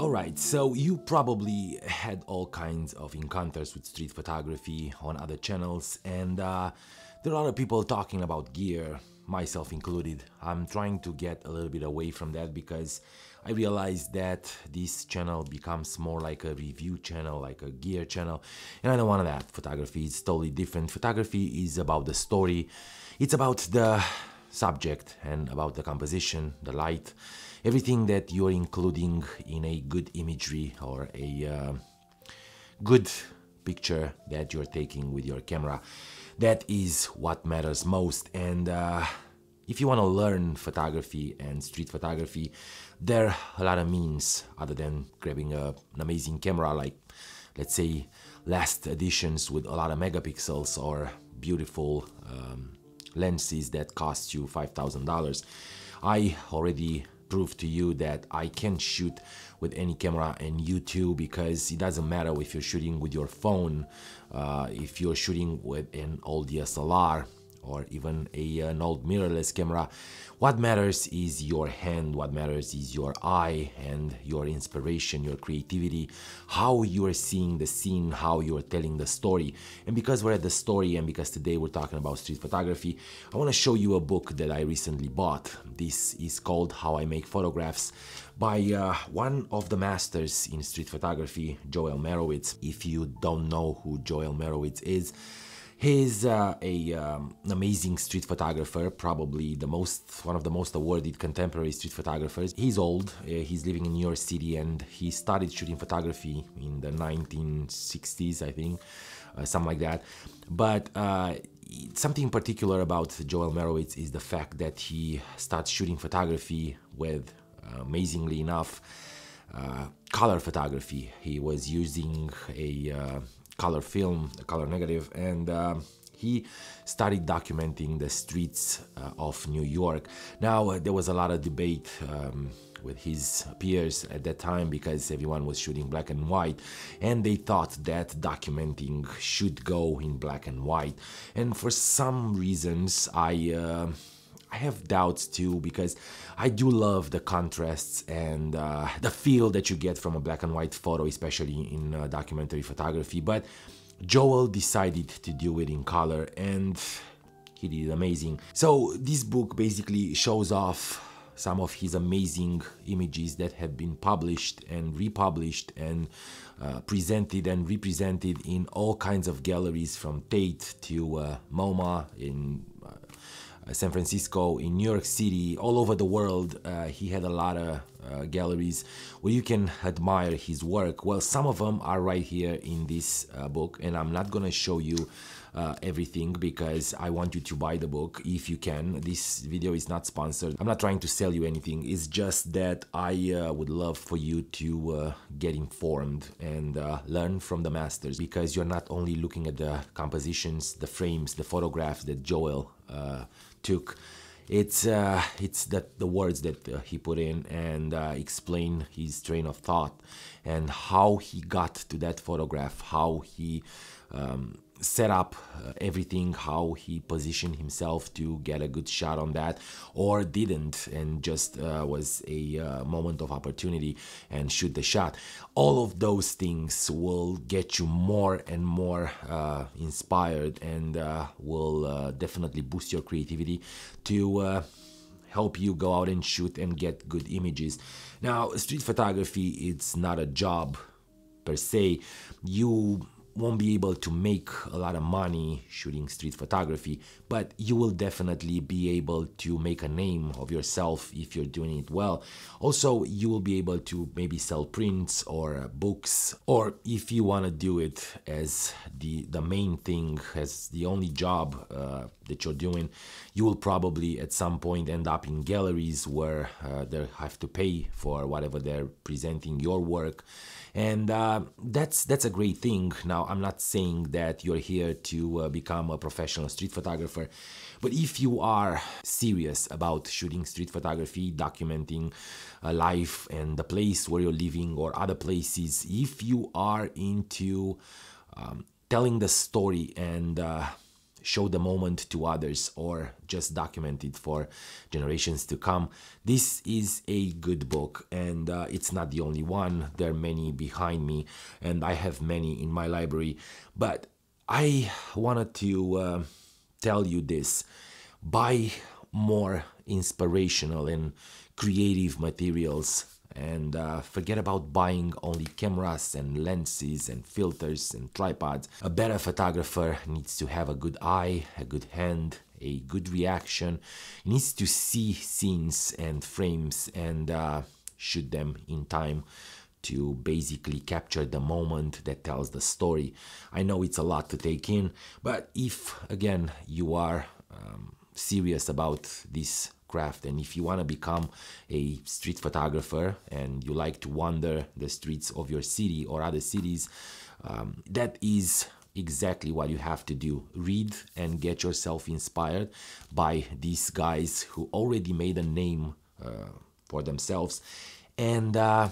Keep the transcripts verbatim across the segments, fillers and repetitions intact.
Alright, so you probably had all kinds of encounters with street photography on other channels, and uh, there are a lot of people talking about gear, myself included. I'm trying to get a little bit away from that because I realized that this channel becomes more like a review channel, like a gear channel, and I don't want that. Photography is totally different. Photography is about the story, it's about the subject and about the composition, the light, everything that you're including in a good imagery or a uh, good picture that you're taking with your camera. That is what matters most. And uh, if you want to learn photography and street photography, there are a lot of means other than grabbing a, an amazing camera, like let's say last editions with a lot of megapixels or beautiful um, lenses that cost you five thousand dollars. I already prove to you that I can shoot with any camera, and you too, because it doesn't matter if you're shooting with your phone, uh, if you're shooting with an old D S L R or even a, an old mirrorless camera. What matters is your hand, what matters is your eye and your inspiration, your creativity, how you are seeing the scene, how you are telling the story. And because we're at the story, and because today we're talking about street photography, I want to show you a book that I recently bought. This is called How I Make Photographs by uh, one of the masters in street photography, Joel Meyerowitz. If you don't know who Joel Meyerowitz is, he's uh, a um, amazing street photographer, probably the most, one of the most awarded contemporary street photographers. He's old, uh, he's living in New York City, and he started shooting photography in the nineteen sixties, I think, uh, something like that. But uh, something particular about Joel Meyerowitz is the fact that he starts shooting photography with, uh, amazingly enough, uh, color photography. He was using a uh, color film, the color negative, and uh, he started documenting the streets uh, of New York. Now, uh, there was a lot of debate um, with his peers at that time because everyone was shooting black and white, and they thought that documenting should go in black and white. And for some reasons, I uh, I have doubts too, because I do love the contrasts and uh, the feel that you get from a black and white photo, especially in uh, documentary photography. But Joel decided to do it in color, and he did amazing. So this book basically shows off some of his amazing images that have been published and republished and uh, presented and represented in all kinds of galleries, from Tate to uh, MoMA in uh, San Francisco, in New York City, all over the world. Uh, he had a lot of uh, galleries where you can admire his work. Well, some of them are right here in this uh, book, and I'm not gonna show you uh, everything because I want you to buy the book if you can. This video is not sponsored. I'm not trying to sell you anything. It's just that I uh, would love for you to uh, get informed and uh, learn from the masters, because you're not only looking at the compositions, the frames, the photographs that Joel uh, took. It's uh, it's that the words that uh, he put in and uh, explain his train of thought and how he got to that photograph, how he um, set up uh, everything, how he positioned himself to get a good shot on that, or didn't, and just uh, was a uh, moment of opportunity and shoot the shot. All of those things will get you more and more uh, inspired, and uh, will uh, definitely boost your creativity to uh, help you go out and shoot and get good images. Now, street photography, it's not a job per se. You won't be able to make a lot of money shooting street photography, but you will definitely be able to make a name of yourself if you're doing it well. Also, you will be able to maybe sell prints or books, or if you want to do it as the, the main thing, as the only job uh, that you're doing, you will probably at some point end up in galleries where uh, they have to pay for whatever they're presenting your work. And uh, that's, that's a great thing. Now, I'm not saying that you're here to uh, become a professional street photographer, but if you are serious about shooting street photography, documenting uh, life and the place where you're living or other places, if you are into um, telling the story and uh, show the moment to others, or just document it for generations to come. This is a good book, and uh, it's not the only one. There are many behind me, and I have many in my library. But I wanted to uh, tell you this. Buy more inspirational and creative materials, and uh, forget about buying only cameras and lenses and filters and tripods. A better photographer needs to have a good eye, a good hand, a good reaction. He needs to see scenes and frames and uh, shoot them in time to basically capture the moment that tells the story. I know it's a lot to take in, but if, again, you are um, serious about this craft, and if you want to become a street photographer and you like to wander the streets of your city or other cities, um, that is exactly what you have to do. Read and get yourself inspired by these guys who already made a name uh, for themselves. And uh,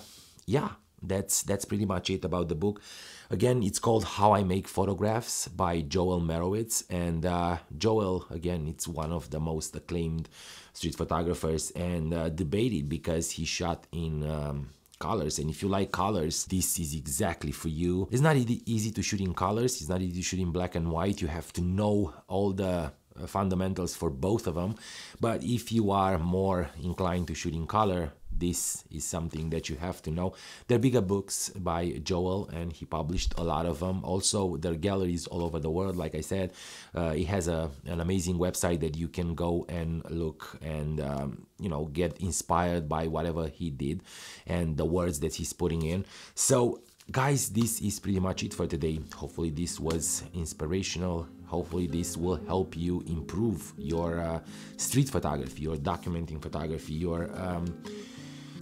yeah, that's that's pretty much it about the book. Again, it's called How I Make Photographs by Joel Meyerowitz, and uh, Joel, again, it's one of the most acclaimed street photographers, and uh, debated because he shot in um, colors, and if you like colors, this is exactly for you. It's not easy to shoot in colors, it's not easy to shoot in black and white. You have to know all the uh, fundamentals for both of them, but if you are more inclined to shoot in color, this is something that you have to know. There are bigger books by Joel, and he published a lot of them. Also, there are galleries all over the world, like I said. Uh, he has a, an amazing website that you can go and look and, um, you know, get inspired by whatever he did and the words that he's putting in. So, guys, this is pretty much it for today. Hopefully this was inspirational. Hopefully this will help you improve your uh, street photography, your documenting photography, your... Um,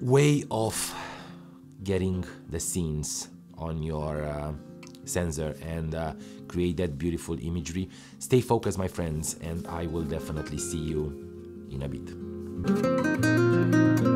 way of getting the scenes on your uh, sensor and uh, create that beautiful imagery. Stay focused, my friends, and I will definitely see you in a bit.